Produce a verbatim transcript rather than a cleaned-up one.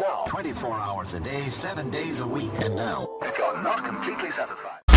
Now. twenty-four hours a day, seven days a week. And now, if you're not completely satisfied...